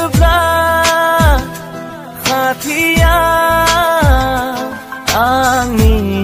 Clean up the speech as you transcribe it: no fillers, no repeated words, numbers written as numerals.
जलवा हाथिया आंगी।